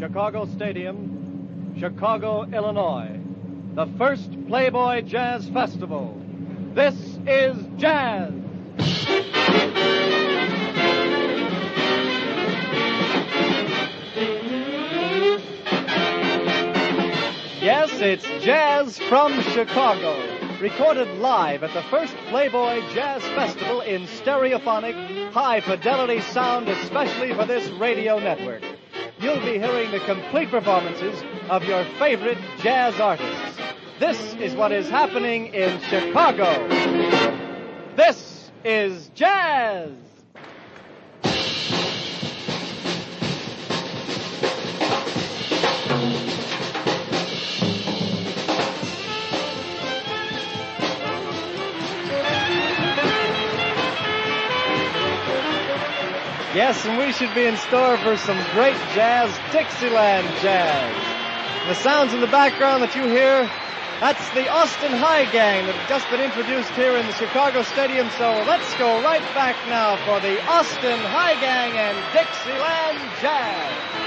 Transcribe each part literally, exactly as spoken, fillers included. Chicago Stadium, Chicago, Illinois. The first Playboy Jazz Festival. This is jazz. Yes, it's jazz from Chicago, recorded live at the first Playboy Jazz Festival in stereophonic, high-fidelity sound especially for this radio network. You'll be hearing the complete performances of your favorite jazz artists. This is what is happening in Chicago. This is jazz. Yes, and we should be in store for some great jazz, Dixieland jazz. The sounds in the background that you hear, that's the Austin High Gang that have just been introduced here in the Chicago Stadium. So let's go right back now for the Austin High Gang and Dixieland jazz.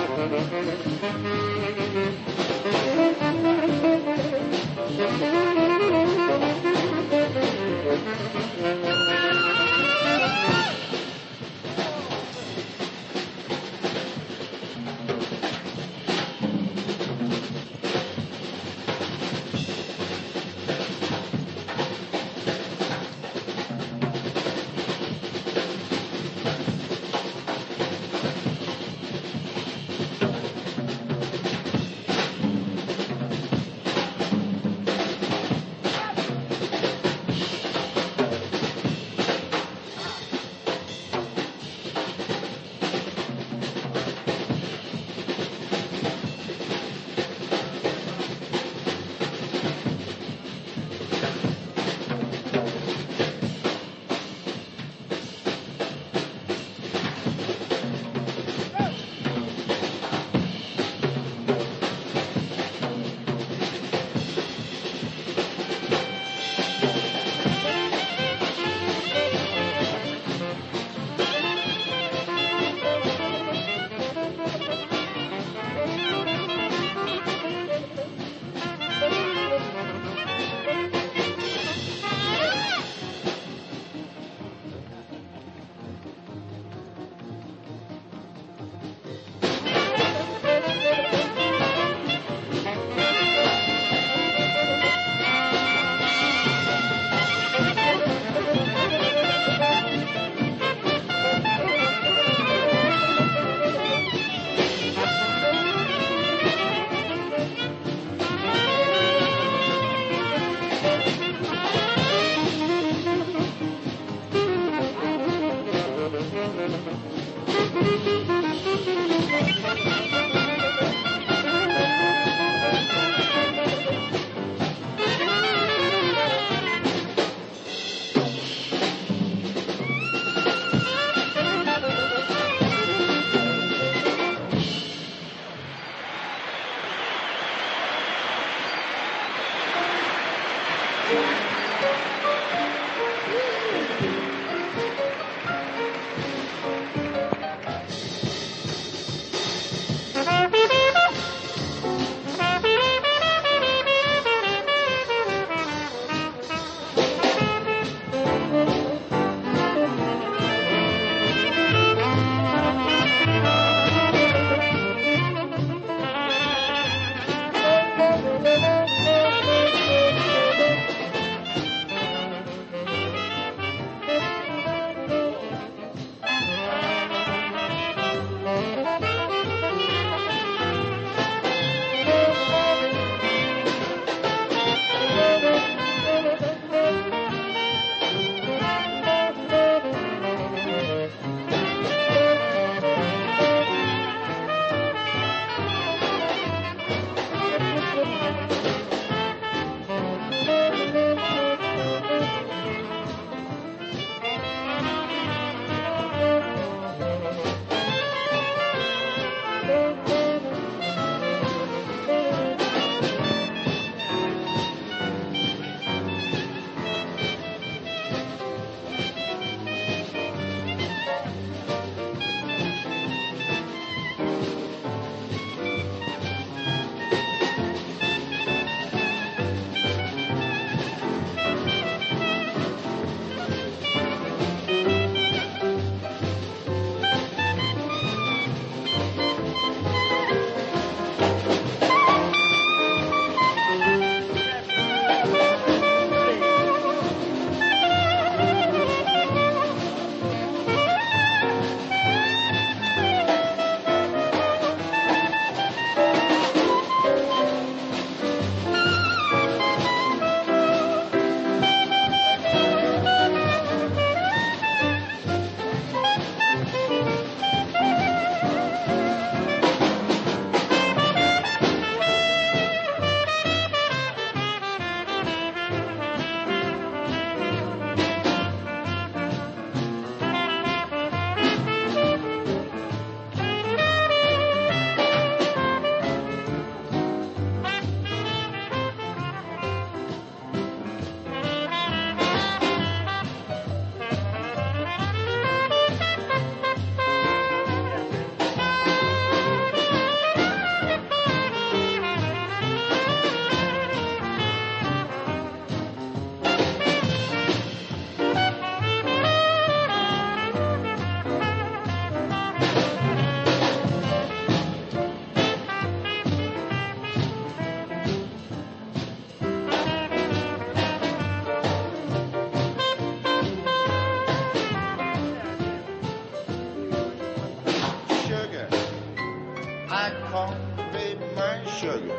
call me my sugar.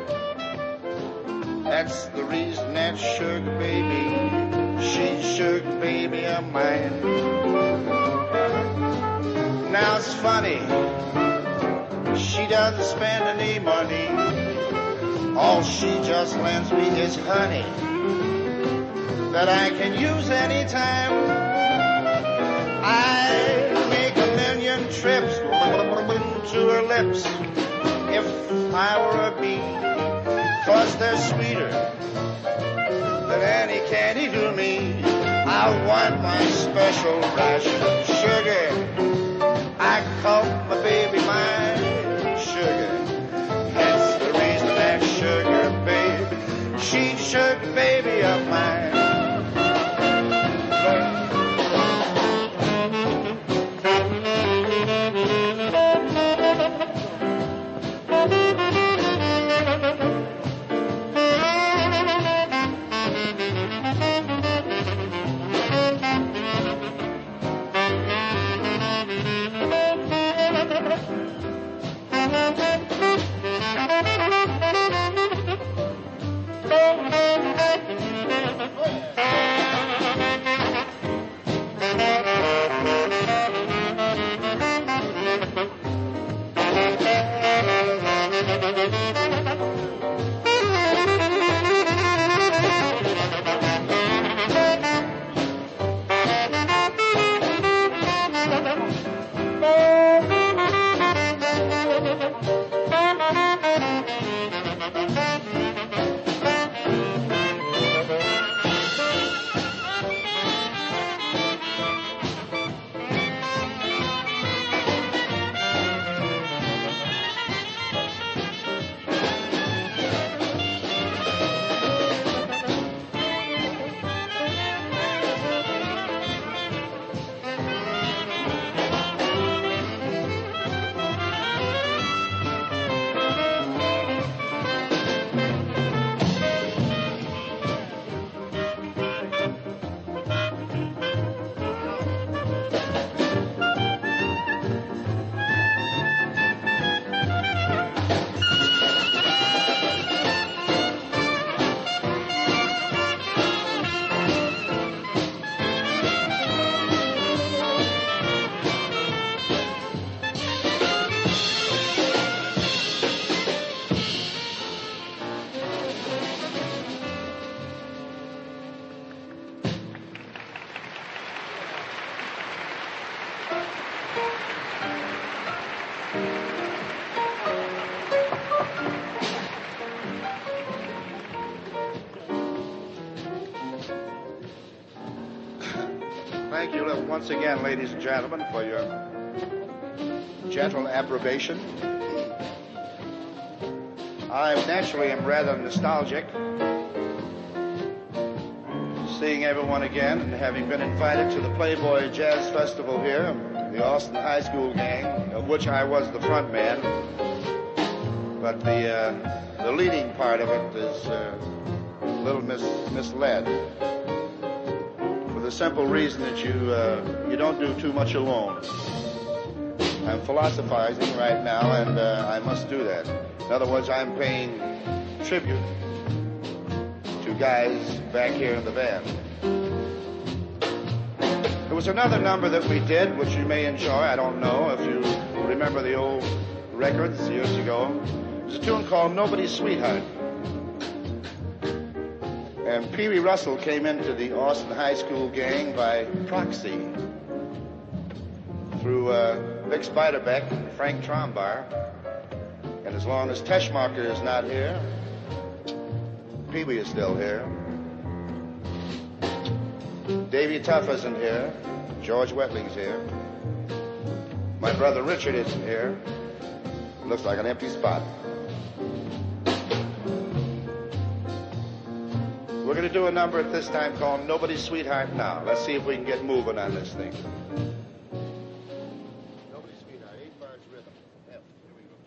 That's the reason that sugar baby, she's sugar baby of mine. Now it's funny, she doesn't spend any money. All she just lends me is honey that I can use anytime. I make a million trips to her lips if I were a bee, 'cause they're sweeter than any candy to me. I want my special rush of sugar. I call my baby my sugar. That's the reason that sugar baby, she's sugar baby of mine. Once again, ladies and gentlemen, for your gentle approbation. I naturally am rather nostalgic, seeing everyone again and having been invited to the Playboy Jazz Festival here, the Austin High School Gang, of which I was the front man, but the uh, the leading part of it is uh, a little mis- misled. The simple reason that you uh, you don't do too much alone. I'm philosophizing right now, and uh, I must do that. In other words, I'm paying tribute to guys back here in the band. There was another number that we did, which you may enjoy. I don't know if you remember the old records years ago. It was a tune called Nobody's Sweetheart. And Pee Wee Russell came into the Austin High School Gang by proxy through uh, Vic Spiderbeck and Frank Trombar. And as long as Teschmacher is not here, Pee Wee is still here. Davy Tuff isn't here. George Wetling's here. My brother Richard isn't here. Looks like an empty spot. We're going to do a number at this time called Nobody's Sweetheart Now. Let's see if we can get moving on this thing. Nobody's Sweetheart, eight bars rhythm. F. Here we go.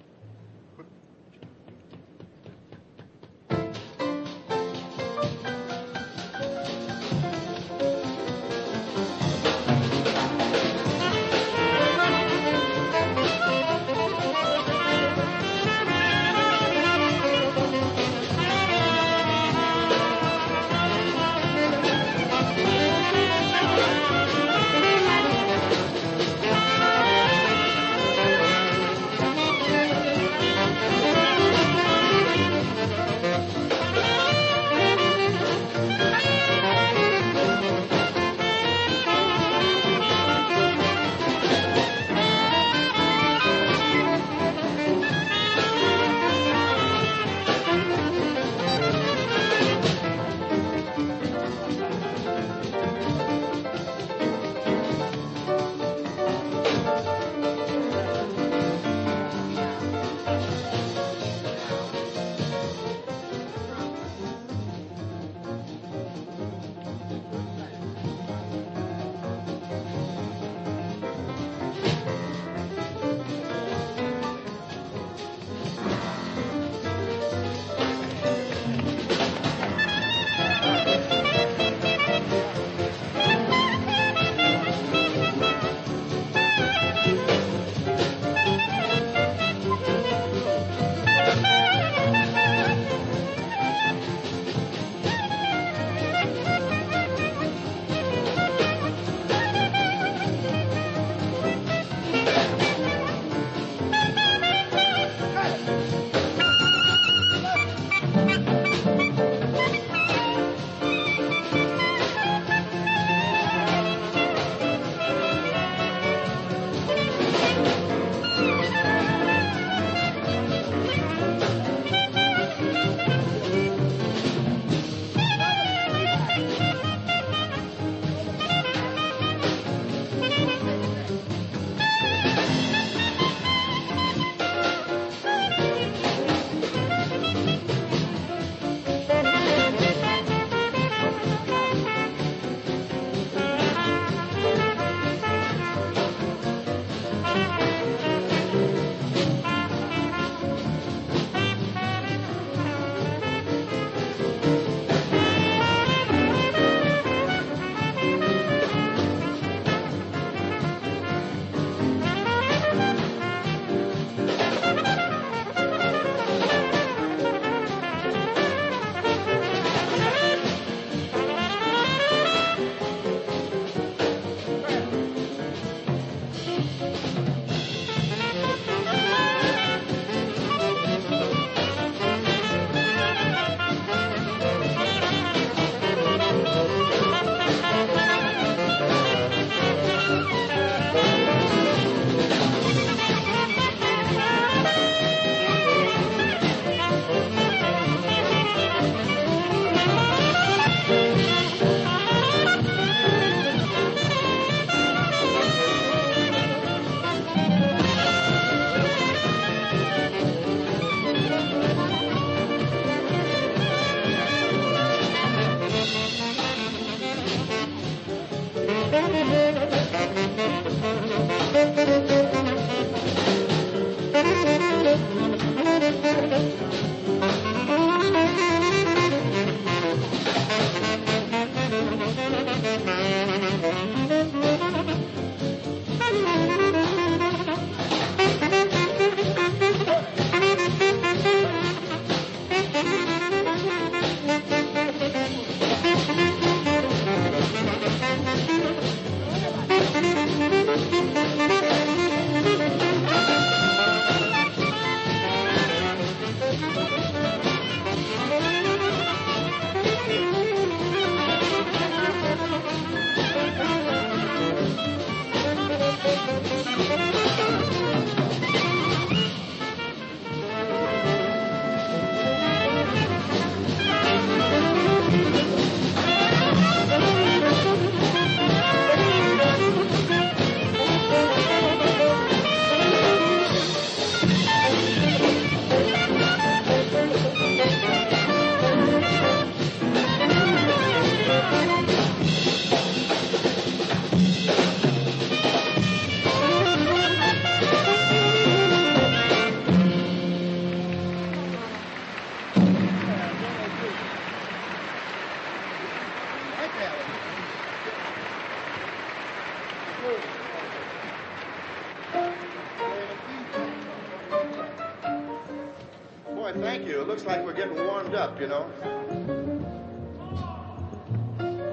You know?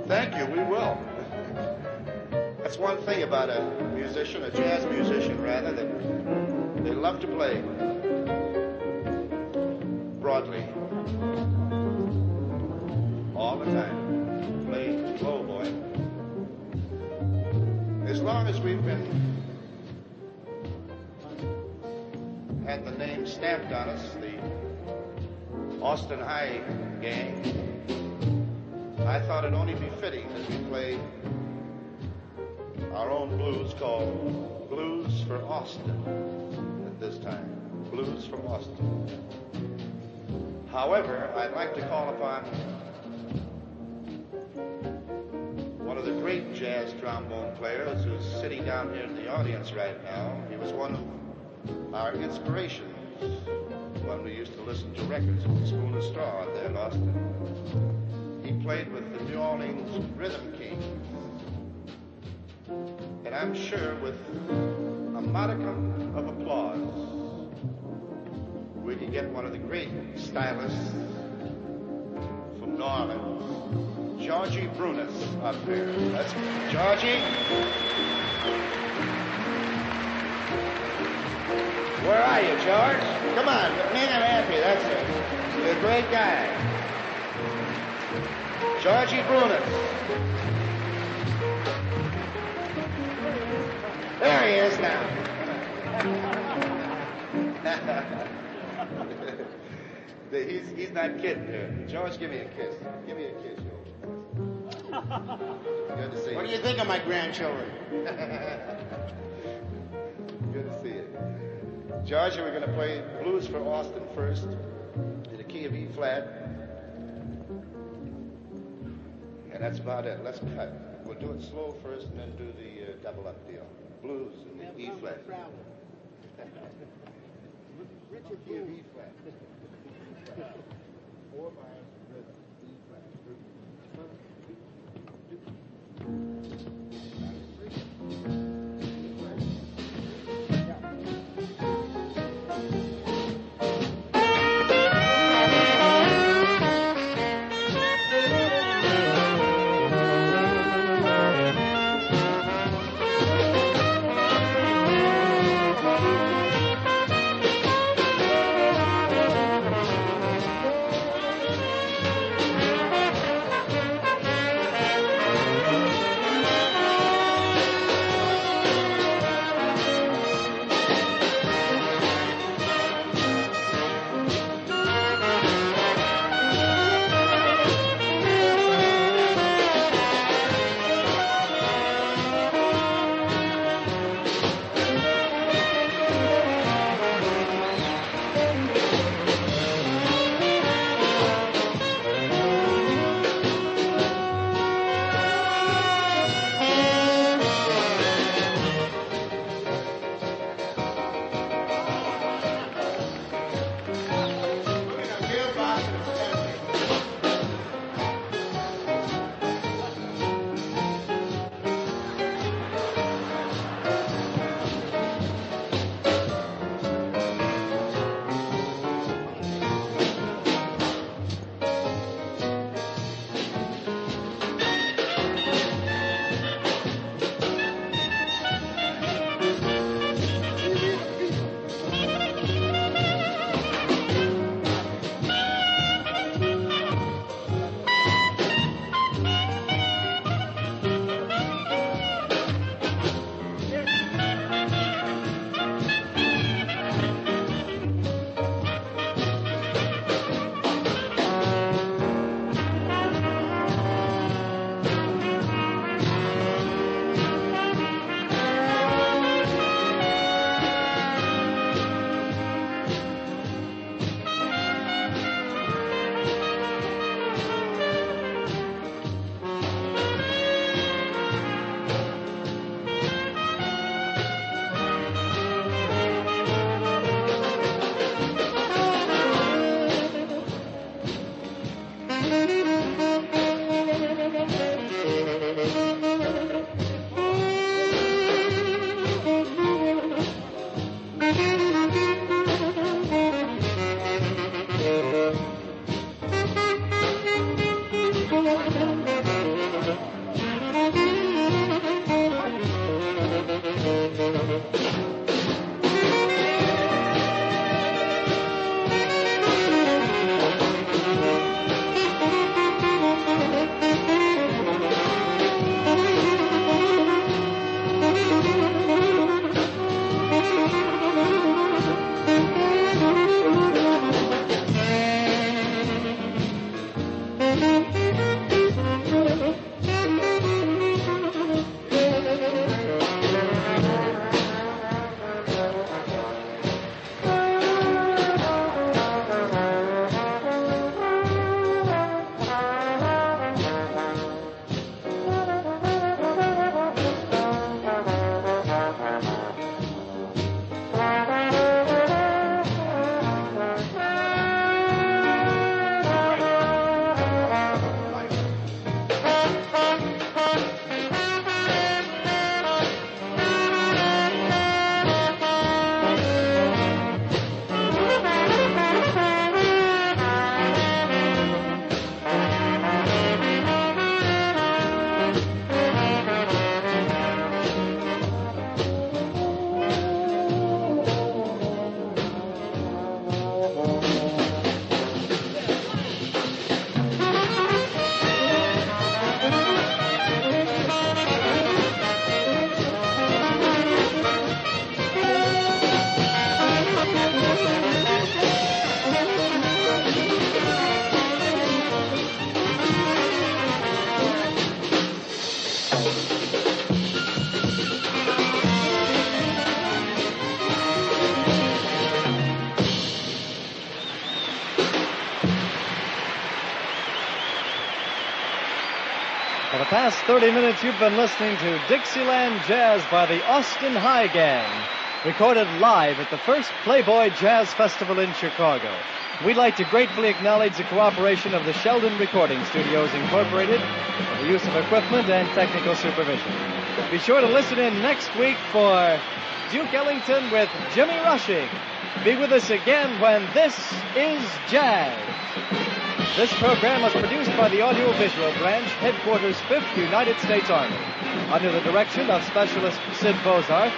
Thank you, we will. That's one thing about a musician, a jazz musician rather, that they love to play broadly. All the time. Play slow, boy. As long as we've been had the name stamped on us, the Austin High Gang, I thought it only befitting that we play our own blues called Blues for Austin at this time. Blues from Austin. However, I'd like to call upon one of the great jazz trombone players who's sitting down here in the audience right now. He was one of our inspirations when we used to listen to records with a spoon of straw out there in Austin. He played with the New Orleans Rhythm Kings. And I'm sure with a modicum of applause, we could get one of the great stylists from New Orleans, Georgie Brunis, up here. That's Georgie. Where are you, George? Come on, hang him at me, that's it. You're a great guy. Georgie Brunis. There he is now. he's, he's not kidding here. George, give me a kiss. Give me a kiss, George. Good to see you. What do you think of my grandchildren? Georgia, we're going to play Blues for Austin first, in the key of E flat, and that's about it. Let's cut. We'll do it slow first, and then do the uh, double up deal. Blues in the E flat. Richard E flat. Four by E flat. the past thirty minutes, you've been listening to Dixieland Jazz by the Austin High Gang, recorded live at the first Playboy Jazz Festival in Chicago. We'd like to gratefully acknowledge the cooperation of the Sheldon Recording Studios, Incorporated, for the use of equipment and technical supervision. Be sure to listen in next week for Duke Ellington with Jimmy Rushing. Be with us again when This Is Jazz. This program was produced by the Audiovisual Branch, Headquarters fifth United States Army, under the direction of Specialist Sid Bozart,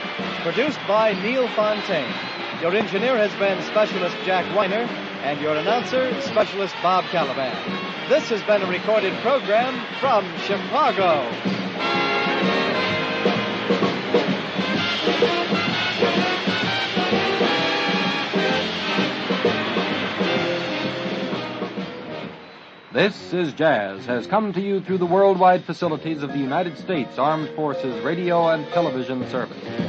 produced by Neil Fontaine. Your engineer has been Specialist Jack Weiner, and your announcer, Specialist Bob Caliban. This has been a recorded program from Chicago. This Is Jazz has come to you through the worldwide facilities of the United States Armed Forces Radio and Television Service.